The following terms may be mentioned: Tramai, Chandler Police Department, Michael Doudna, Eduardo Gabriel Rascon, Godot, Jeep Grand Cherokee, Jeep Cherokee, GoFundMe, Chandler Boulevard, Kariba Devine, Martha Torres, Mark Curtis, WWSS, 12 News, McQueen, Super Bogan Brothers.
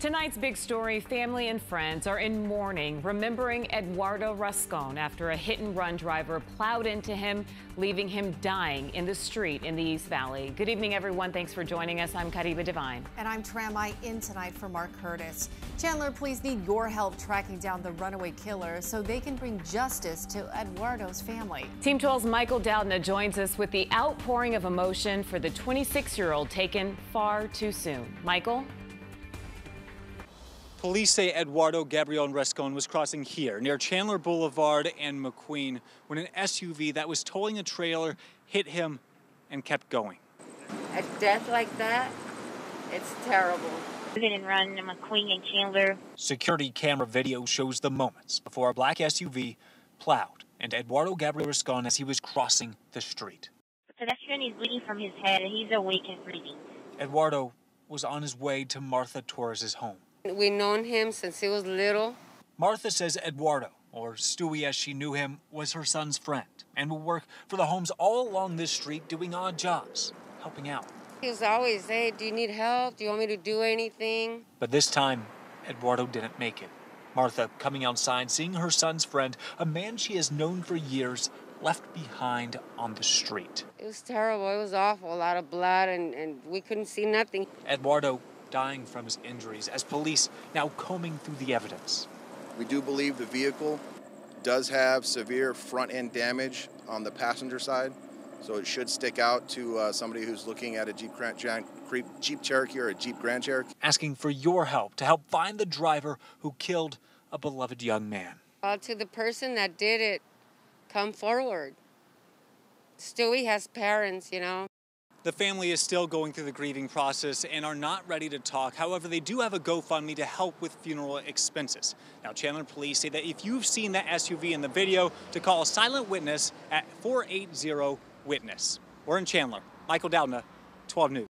Tonight's big story, family and friends are in mourning, remembering Eduardo Rascon after a hit-and-run driver plowed into him, leaving him dying in the street in the East Valley. Good evening, everyone. Thanks for joining us. I'm Kariba Devine. And I'm Tramai, in tonight for Mark Curtis. Chandler, police need your help tracking down the runaway killer so they can bring justice to Eduardo's family. Team 12's Michael Doudna joins us with the outpouring of emotion for the 26-year-old taken far too soon. Michael? Police say Eduardo Gabriel Rascon was crossing here near Chandler Boulevard and McQueen when an SUV that was towing a trailer hit him and kept going. A death like that, it's terrible. We didn't run to McQueen and Chandler. Security camera video shows the moments before a black SUV plowed and Eduardo Gabriel Rascon as he was crossing the street. The pedestrian is bleeding from his head and he's awake and breathing. Eduardo was on his way to Martha Torres's home. We've known him since he was little. Martha says Eduardo, or Stewie as she knew him, was her son's friend and will work for the homes all along this street doing odd jobs, helping out. He was always, hey, do you need help? Do you want me to do anything? But this time, Eduardo didn't make it. Martha, coming outside, seeing her son's friend, a man she has known for years, left behind on the street. It was terrible. It was awful. A lot of blood, and we couldn't see nothing. Eduardo dying from his injuries as police now combing through the evidence. We do believe the vehicle does have severe front end damage on the passenger side, so it should stick out to somebody who's looking at a Jeep Cherokee or a Jeep Grand Cherokee. Asking for your help to help find the driver who killed a beloved young man. To the person that did it, come forward. Stewie has parents, you know. The family is still going through the grieving process and are not ready to talk. However, they do have a GoFundMe to help with funeral expenses. Now, Chandler police say that if you've seen that SUV in the video, to call a silent witness at 480-WITNESS. We're in Chandler. Michael Doudna, 12 News.